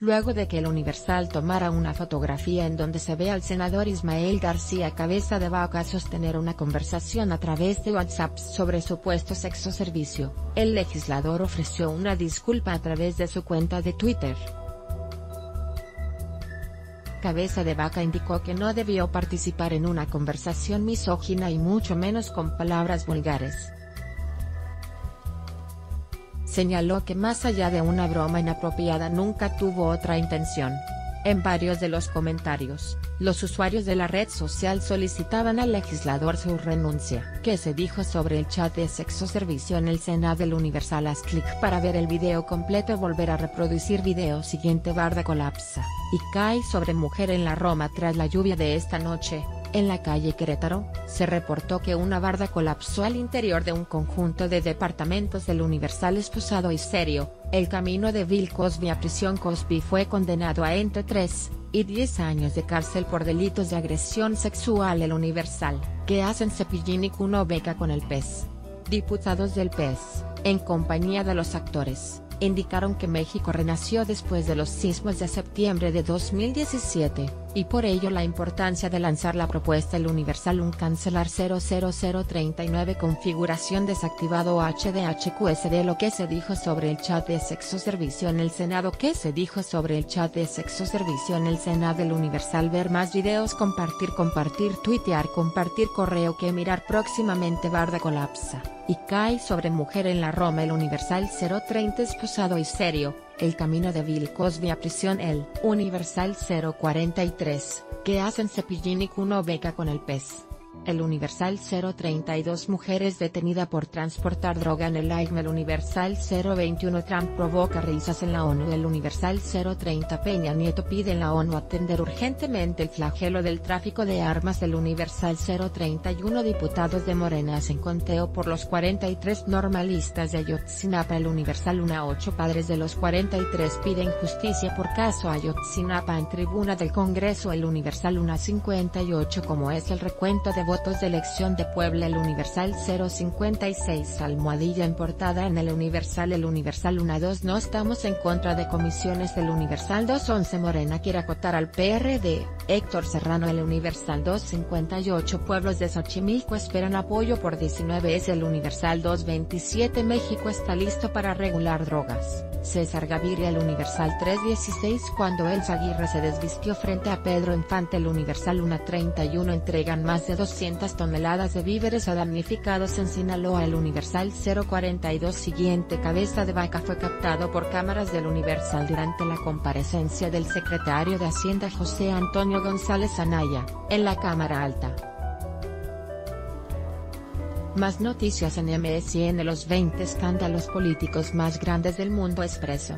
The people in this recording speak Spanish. luego de que El Universal tomara una fotografía en donde se ve al senador Ismael García Cabeza de Vaca sostener una conversación a través de WhatsApp sobre supuesto sexo servicio, el legislador ofreció una disculpa a través de su cuenta de Twitter. Cabeza de Vaca indicó que no debió participar en una conversación misógina y mucho menos con palabras vulgares. Señaló que más allá de una broma inapropiada nunca tuvo otra intención. En varios de los comentarios, los usuarios de la red social solicitaban al legislador su renuncia. ¿Qué se dijo sobre el chat de sexo servicio en el Senado? El Universal, haz clic para ver el video completo. Volver a reproducir video siguiente. Barda colapsa y cae sobre mujer en la Roma. Tras la lluvia de esta noche, en la calle Querétaro, se reportó que una barda colapsó al interior de un conjunto de departamentos. Del Universal, esposado y serio, el camino de Bill Cosby a prisión. Cosby fue condenado a entre 3 y 10 años de cárcel por delitos de agresión sexual. El Universal, que hacen Cepillín y Cuno Beca con el PES. Diputados del PES, en compañía de los actores, indicaron que México renació después de los sismos de septiembre de 2017, y por ello la importancia de lanzar la propuesta. El Universal, un cancelar 00039 configuración desactivado HDHQSD. Lo que se dijo sobre el chat de sexo servicio en el Senado. ¿Qué se dijo sobre el chat de sexo servicio en el Senado? El Universal, ver más videos, compartir, tuitear, compartir correo. Que mirar próximamente. Barda colapsa y cae sobre mujer en la Roma. El Universal, 030 esposado y serio, el camino de Bill Cosby a prisión. El Universal, 043, ¿qué hacen Cepillín y Cuno Beca con el pez? El Universal, 032, mujeres detenida por transportar droga en el AIM. El Universal, 021, Trump provoca risas en la ONU. El Universal, 030, Peña Nieto pide en la ONU atender urgentemente el flagelo del tráfico de armas. El Universal, 031, diputados de Morena hacen conteo por los 43 normalistas de Ayotzinapa. El Universal, 18, padres de los 43 piden justicia por caso Ayotzinapa en tribuna del Congreso. El Universal, 158, como es el recuento de votos de elección de Puebla. El Universal, 056, almohadilla en portada en el Universal. El Universal, 12, no estamos en contra de comisiones. El Universal, 211, Morena quiere acotar al PRD, Héctor Serrano. El Universal, 258, pueblos de Xochimilco esperan apoyo por 19S. El Universal, 227, México está listo para regular drogas, César Gaviria. El Universal, 316, cuando Elsa Aguirre se desvistió frente a Pedro Infante. El Universal, 131, entregan más de 200 toneladas de víveres a damnificados en Sinaloa. El Universal, 042, siguiente. Cabeza de Vaca fue captado por cámaras del Universal durante la comparecencia del secretario de Hacienda José Antonio González Anaya, en la Cámara Alta. Más noticias en MSN. Los 20 escándalos políticos más grandes del mundo. Expreso.